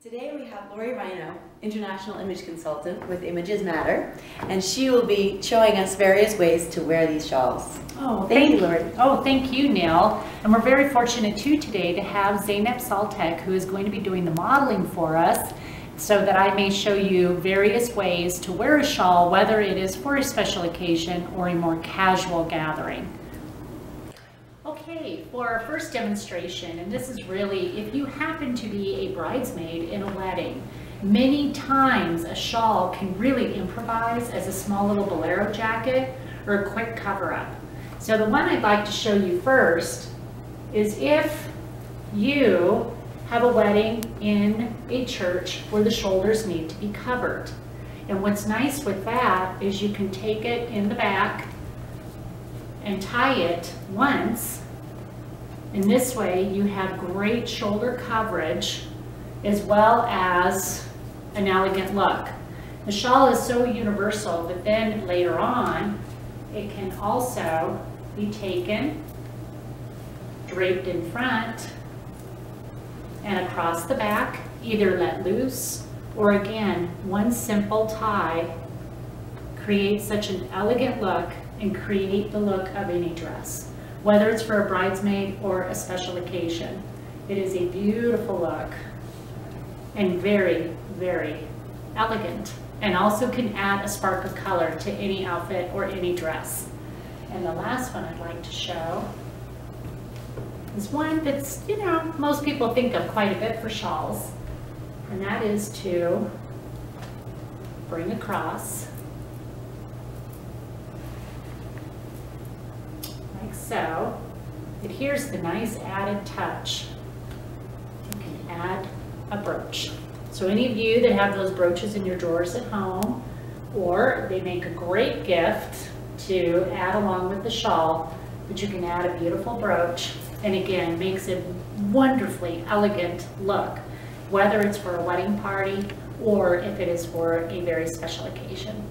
Today we have Lori Rhino, International Image Consultant with Images Matter, and she will be showing us various ways to wear these shawls. Oh, thank you, Lori. Oh, thank you, Neil. And we're very fortunate too today to have Zeynep Saltek, who is going to be doing the modeling for us, so that I may show you various ways to wear a shawl, whether it is for a special occasion or a more casual gathering. Okay, for our first demonstration, and this is really if you happen to be a bridesmaid in a wedding, many times a shawl can really improvise as a small little bolero jacket or a quick cover-up. So the one I'd like to show you first is if you have a wedding in a church where the shoulders need to be covered. And what's nice with that is you can take it in the back and tie it once, and this way you have great shoulder coverage as well as an elegant look. The shawl is so universal that then later on it can also be taken, draped in front and across the back, either let loose or again one simple tie creates such an elegant look and create the look of any dress, whether it's for a bridesmaid or a special occasion. It is a beautiful look and very, very elegant, and also can add a spark of color to any outfit or any dress. And the last one I'd like to show is one that's, you know, most people think of quite a bit for shawls, and that is to bring across so, but here's the nice added touch. You can add a brooch. So any of you that have those brooches in your drawers at home, or they make a great gift to add along with the shawl, but you can add a beautiful brooch, and again, makes a wonderfully elegant look, whether it's for a wedding party or if it is for a very special occasion.